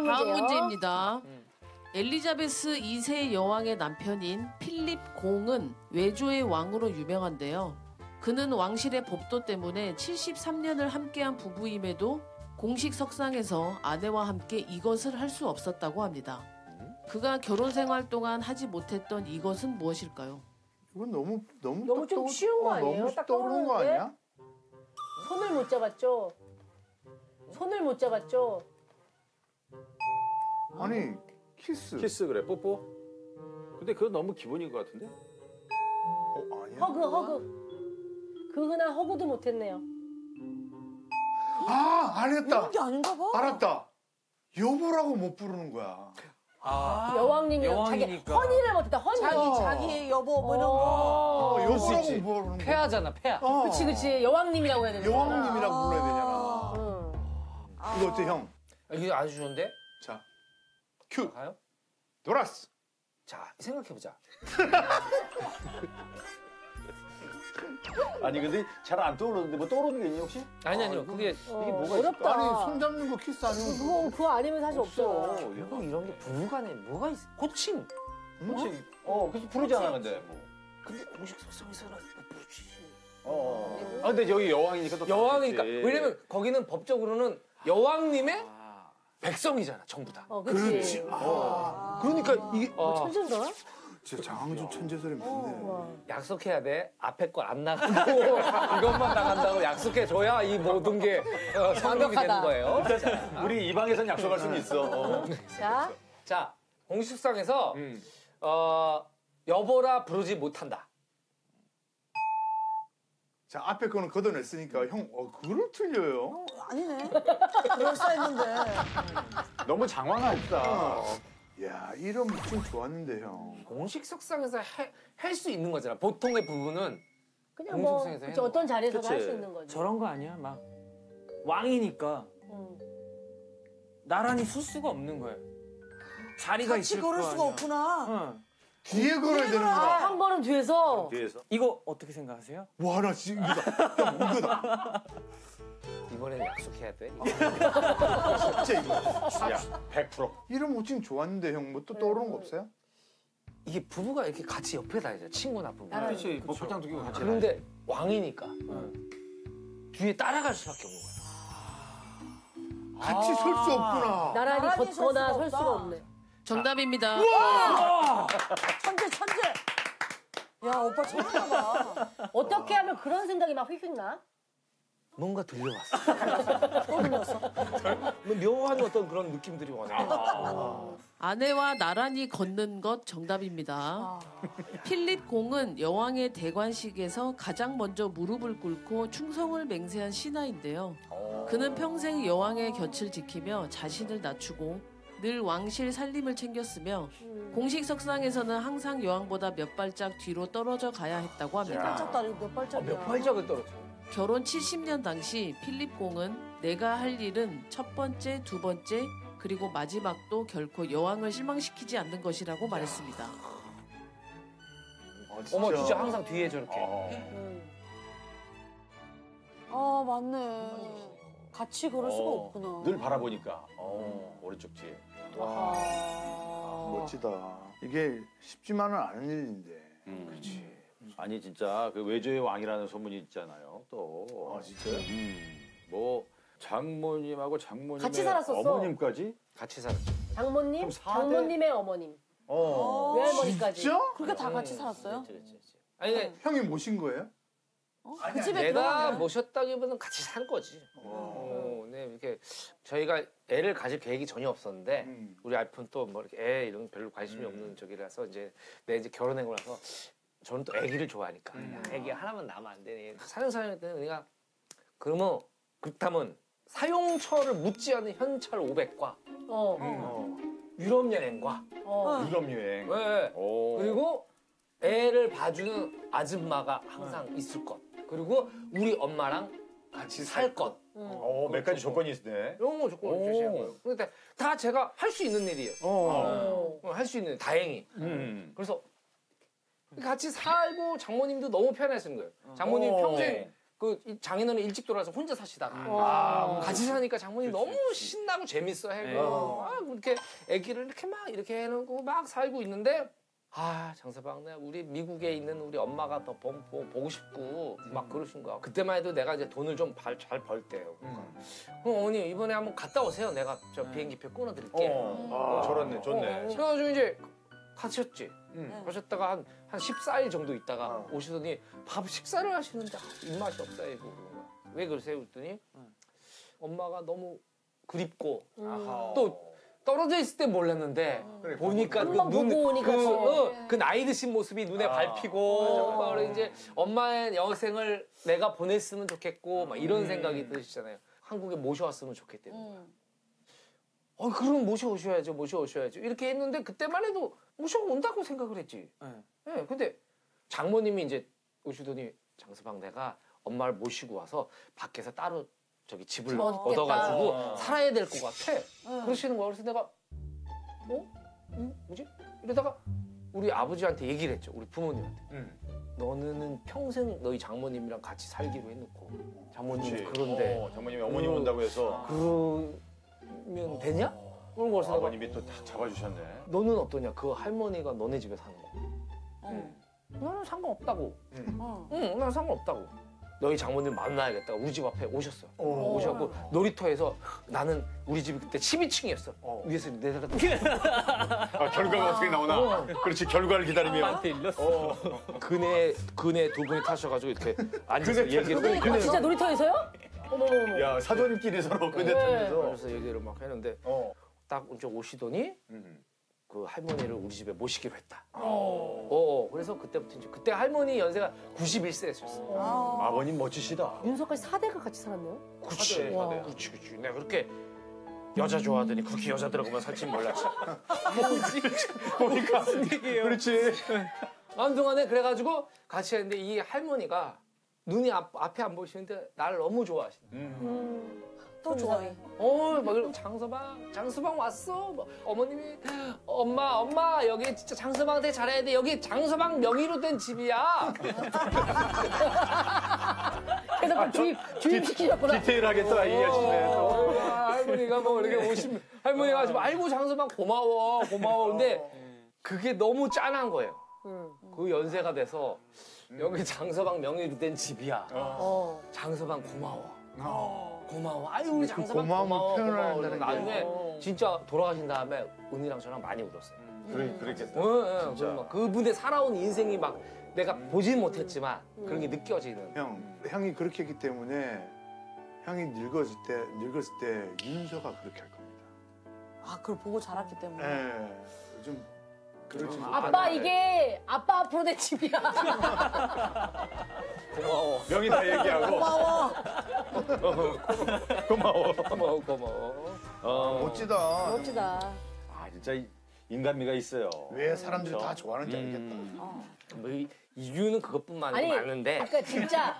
어떤 문제요? 다음 문제입니다. 엘리자베스 2세 여왕의 남편인 필립 공은 외조의 왕으로 유명한데요. 그는 왕실의 법도 때문에 73년을 함께한 부부임에도 공식 석상에서 아내와 함께 이것을 할 수 없었다고 합니다. 그가 결혼 생활 동안 하지 못했던 이것은 무엇일까요? 이건 너무 좀 쉬운 거 아니에요? 너무 떠오르는 거 아니야? 손을 못 잡았죠? 손을 못 잡았죠? 아니, 키스 그래, 뽀뽀. 근데 그건 너무 기본인 것 같은데? 아니야. 허그. 그 흔한 허그도 못 했네요. 아, 알았다. 이런 게 아닌가 봐. 알았다. 여보라고 못 부르는 거야. 아, 여왕님이랑 자기 허니를 못했다. 허니. 자기 여보 뭐 이런 거. 여보라고 부르는 거. 폐하잖아, 폐하. 그치. 여왕님이라고 해야 되잖아. 여왕님이라고 불러야 되잖아. 이거 어때, 형? 이거 아주 좋은데? 자, 큐. 가요? 노라스. 자, 생각해보자. 아니 근데 잘 안 떠오르는데 뭐 떠오르는 게 있니 혹시? 아니요. 그게 이게 뭐가 어렵다. 아니 손 잡는 거 키스 아니면 그거 아니면 사실 없어. 형 이런 게 부부간에 뭐가 있어? 호칭. 그래서 부르잖아 근데 뭐. 근데 공식 석상에서는 부르지. 아 근데 여기 여왕이니까 또 여왕이니까. 왜냐면 거기는 법적으로는 여왕님의 백성이잖아 전부 다. 그렇지. 그러니까 이게 천재인가? 진짜 장항준 천재설이 맞네. 약속해야 돼. 앞에 걸 안 나가고 이것만 나간다고 약속해줘야 이 모든 게 성립이 되는 거예요. 자, 우리 이 방에선 약속할 수는 있어. 자, 공식상에서 여보라 부르지 못한다. 자, 앞에 거는 걷어냈으니까 형, 그걸 틀려요? 아니네. 그럴싸했는데. 너무 장황하다. 야, 이런 묵침 좋았는데, 형. 공식 석상에서 할 수 있는 거잖아. 보통의 부분은 그냥 뭐 어떤 자리에서도 할 수 있는 거지. 저런 거 아니야? 막 왕이니까 나란히 설 수가 없는 거야. 자리가 있을 거 아니야. 같이 걸을 수가 없구나. 응. 뒤에 걸어야 되는 거야. 한 번은 뒤에서. 이거 어떻게 생각하세요? 와, 나 지금 이거다. 이번에는 약속해야 돼. 진짜 이거. 야, 100%. 이런 모친 좋았는데 형 뭐 또 떠오르는 거 없어요? 이게 부부가 이렇게 같이 옆에 다니잖아. 친구나 부부. 그렇지. 뭐 복장 두고 같이. 그런데 왕이니까 뒤에 따라갈 수밖에 없는 거야. 같이 설 수 없구나. 나란히 걷거나 설 수가 없네. 정답입니다. 우와! 천재. 야, 오빠 천재다 봐. 어떻게 하면 그런 생각이 막 휙휙 나? 뭔가 들려왔어. 묘한 어떤 그런 느낌들이 와서. 아내와 나란히 걷는 것 정답입니다. 필립 공은 여왕의 대관식에서 가장 먼저 무릎을 꿇고 충성을 맹세한 신하인데요. 그는 평생 여왕의 곁을 지키며 자신을 낮추고 늘 왕실 살림을 챙겼으며 공식 석상에서는 항상 여왕보다 몇 발짝 뒤로 떨어져 가야 했다고 합니다. 몇 발짝을 떨어져. 결혼 70년 당시 필립 공은 내가 할 일은 첫 번째, 두 번째, 그리고 마지막도 결코 여왕을 실망시키지 않는 것이라고 말했습니다. 어머, 진짜 항상 뒤에 저렇게. 맞네. 같이 걸을 수가 없구나. 늘 바라보니까. 오른쪽 뒤에. 와, 멋지다. 이게 쉽지만은 않은 일인데. 그렇지. 아니 진짜 그 외조의 왕이라는 소문이 있잖아요. 또 진짜요? 뭐 장모님하고 장모님의 같이 살았었어. 어머님까지 같이 살았죠. 장모님, 4대... 장모님의 어머님, 외할머니까지. 진짜? 그렇게 다 같이 살았어요? 그치. 아니 형이 모신 거예요? 그 집에 내가 모셨다기보다는 같이 산 거지. 네, 이렇게 저희가 애를 가질 계획이 전혀 없었는데 우리 알프는 또 뭐 이렇게 애 이런 별로 관심이 없는 저기라서 이제 결혼하고 나서. 저는 또 아기를 좋아하니까 아기 하나만 나면 안 되네. 사형사형 때는 우리가 그러면 그렇다면 사용처를 묻지 않은 현찰 500과 유럽 여행과 유럽 여행. 네. 그리고 애를 봐주는 아줌마가 항상 있을 것. 그리고 우리 엄마랑 같이 살 것. 몇 가지 조건이 있네. 이런 조건을 주시는 거예요. 근데 다 제가 할 수 있는 일이었어요. 할 수 있는 일, 다행히. 그래서 같이 살고 장모님도 너무 편하신 거예요. 장모님 평생 그 장인어른 일찍 돌아와서 혼자 사시다가 같이 사니까 장모님 그렇지, 너무 신나고 재밌어 해요. 이렇게 아기를 이렇게 막 이렇게 해놓고 막 살고 있는데 아 장사방 내 우리 미국에 있는 우리 엄마가 더 보고 싶고 막 그러신 거야. 그때만 해도 내가 이제 돈을 좀 잘 벌 때요. 그러니까. 그럼 어머니 이번에 한번 갔다 오세요. 내가 저 비행기표 끊어드릴게. 저렇네 좋네. 그래가지고 이제 가셨지. 가셨다가 한 14일 정도 있다가 오시더니 밥 식사를 하시는데 입맛이 없다 이거. 왜 그러세요? 그랬더니 엄마가 너무 그립고 또 떨어져 있을 때 몰랐는데 그래, 보니까 그 나이 드신 모습이 눈에 밟히고 맞아. 이제 엄마의 여생을 내가 보냈으면 좋겠고 막 이런 생각이 드시잖아요. 한국에 모셔왔으면 좋겠대요. 그럼 모셔오셔야죠. 이렇게 했는데 그때만 해도 모셔온다고 생각을 했지. 네, 근데 장모님이 이제 오시더니 장서방 내가 엄마를 모시고 와서 밖에서 따로 저기 집을 얻어가지고 살아야 될 것 같아. 그러시는 거야. 그래서 내가 뭐지? 이러다가 우리 아버지한테 얘기를 했죠. 우리 부모님한테. 너는 평생 너희 장모님이랑 같이 살기로 해놓고 장모님 그런데 장모님이 어머니 온다고 해서 그러면 되냐? 그런 거라서 아버님이 또 딱 잡아주셨네. 너는 어떠냐? 그 할머니가 너네 집에 사는 거. 나는 상관없다고. 나는 상관없다고. 너희 장모님 만나야겠다. 우리 집 앞에 오셨어요. 오셔서 놀이터에서 나는 우리 집이 그때 12층이었어. 위에서 내려다. 결과가 어떻게 나오나? 그렇지, 결과를 기다리며. 나한테 일렀어. 그네 두 분이 타셔가지고 이렇게 앉아서 얘기를. 그러니까 진짜 놀이터에서요? 어머머머. 야, 사돈끼리 서로 그네 타면서. 그래서 얘기를 막 했는데 딱 오시더니 그 할머니를 우리 집에 모시기로 했다. 그래서 그때부터 이제 그때 할머니 연세가 91세였어요. 아버님 멋지시다. 윤석까지 4대가 같이 살았네요. 그치. 내가 그렇게 여자 좋아하더니 그렇게 여자 들하고만 살지 몰랐지. 뭐지? 보니까 무슨 얘기예요? 그렇지. 아무튼간에 그래가지고 같이 했는데 이 할머니가 눈이 앞에 안 보이시는데 나를 너무 좋아하시네. 또 좋아해. 막 장서방 왔어. 막 어머님이 엄마 여기 진짜 장서방 되게 잘해야 돼. 여기 장서방 명의로 된 집이야. 그래서 주입 시키셨구나. 디테일하게 또 이해하시네. 할머니가 뭐 이렇게 오시면 할머니가 지금 아이고 장서방 고마워. 근데 그게 너무 짠한 거예요. 그 연세가 돼서 여기 장서방 명의로 된 집이야. 장서방 고마워. 아유 우리 장서방 고마워. 나중에 진짜 돌아가신 다음에 은희랑 저랑 많이 울었어요. 그랬겠다. 진짜. 그분의 살아온 인생이 막 내가 보진 못했지만 그런 게 느껴지는. 형이 그렇게 했기 때문에 형이 늙었을 때 윤서가 그렇게 할 겁니다. 그걸 보고 자랐기 때문에. 네. 좀 그렇지. 아빠 이게 아빠 앞으로 내 집이야. 고마워. 명이 다 얘기하고. 고마워. 멋지다. 진짜 인간미가 있어요. 왜 사람들이 다 좋아하는지 알겠다. 뭐 이유는 그것뿐만 아니고 많은데. 그러니까 진짜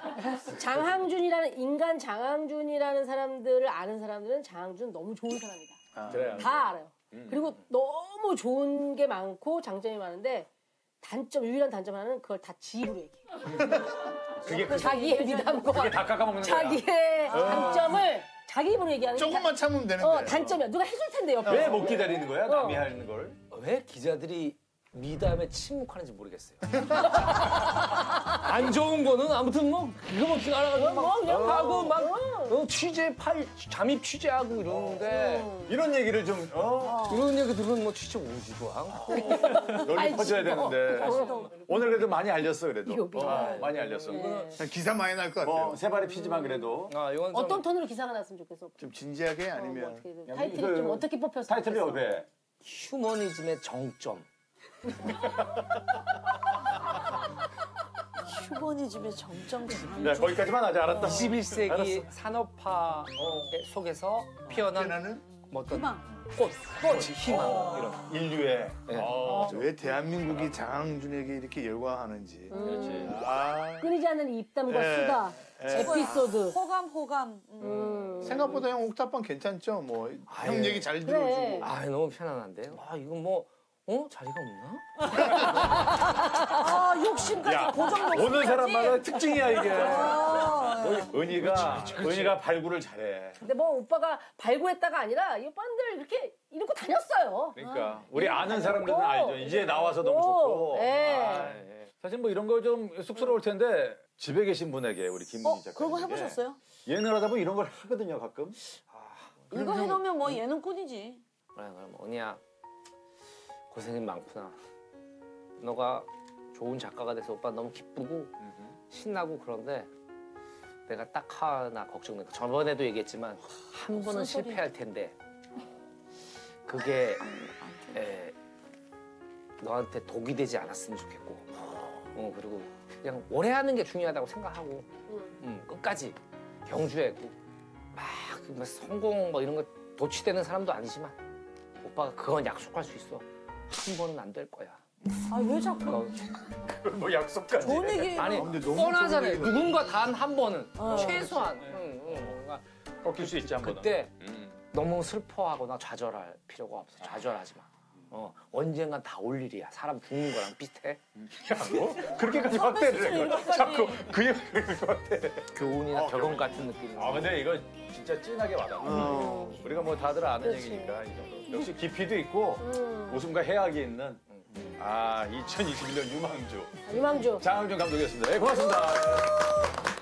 장항준이라는 사람들을 아는 사람들은 장항준 너무 좋은 사람이다. 그래요. 다 알아요. 그리고 너무 좋은 게 많고 장점이 많은데 유일한 단점 하나는 그걸 다 지입으로 얘기해. 그게 자기의 미담과 그게 다 깎아먹는 자기의 단점을 자기 입으로 얘기하는 게 조금만 참으면 되는데. 단점이야. 누가 해줄 텐데 옆에. 왜 못 기다리는 거야? 남이 하는 걸. 왜 기자들이 미담에 침묵하는지 모르겠어요. 안 좋은 거는 아무튼 뭐 이거 먹지 않아가지고 막 그냥 하고 막 잠입 취재하고 이러는데 이런 얘기를 좀 이런 얘기 들으면 뭐 취재 오지도 않고 널리 퍼져야 되는데 오늘 그래도 많이 알렸어 그래도 많이 알렸어. 기사 많이 날 것 같아요. 세 발의 피지만 그래도 어떤 톤으로 기사가 났으면 좋겠어. 좀 진지하게 아니면 타이틀이 좀 어떻게 뽑혔어? 타이틀이 왜? 휴머니즘의 정점. 휴머니즘의 정점. 야, 거기까지만 하자. 알았다. 21세기 알았어. 산업화 속에서 피어나는 꽃 희망 이런 인류의 왜 대한민국이 장항준에게 이렇게 열광하는지 끊이지 않는 입담과 수다 에피소드 호감 생각보다 형 옥탑방 괜찮죠? 뭐 형 얘기 잘 들어주고 너무 편안한데요. 이건 뭐 어? 자리가 없나? 아, 욕심까지 야, 고정욕심까지. 오는 사람마다 특징이야, 이게. 아, 은희가 발굴을 잘해. 근데 뭐 오빠가 발굴했다가 아니라 이 오빠는 이렇게 이러고 다녔어요. 그러니까 우리 아는 사람들은 알죠. 이제 나와서 너무 좋고. 사실 뭐 이런 거 좀 쑥스러울 텐데 집에 계신 분에게 우리 김은희 작가. 그런 거 해보셨어요? 예능을 하다 보면 이런 걸 하거든요, 가끔. 이거 해놓으면 뭐 예능 꾼이지. 그래, 그럼 언니야. 고생이 많구나. 너가 좋은 작가가 돼서 오빠 너무 기쁘고 신나고 그런데 내가 딱 하나 걱정된다. 저번에도 얘기했지만 한 번은 실패할 텐데 그게 너한테 독이 되지 않았으면 좋겠고 그리고 그냥 오래 하는 게 중요하다고 생각하고 끝까지 경주했고 막 성공 막 이런 거 도취되는 사람도 아니지만 오빠가 그건 약속할 수 있어. 한 번은 안 될 거야. 아, 왜 자꾸? 그걸 뭐 약속까지. 좋은 얘기. 아니, 뻔하잖아요. 누군가 단 한 번은. 최소한. 뭔가 꺾일 수 있지, 한 번은. 그때 너무 슬퍼하거나 좌절할 필요가 없어. 좌절하지 마. 언젠간 다 올 일이야. 사람 죽는 거랑 비슷해. 야, 뭐? 그렇게까지 확대를 해. 자꾸 그 얘기를 확대해. 교훈이나 격언 같은 느낌. 아, 근데 이거 진짜 찐하게 와닿아. 우리가 뭐 다들 아는 그렇지. 얘기니까 이 정도. 역시 깊이도 있고 웃음과 해악이 있는 2021년 유망주. 장항준 감독이었습니다. 네, 고맙습니다.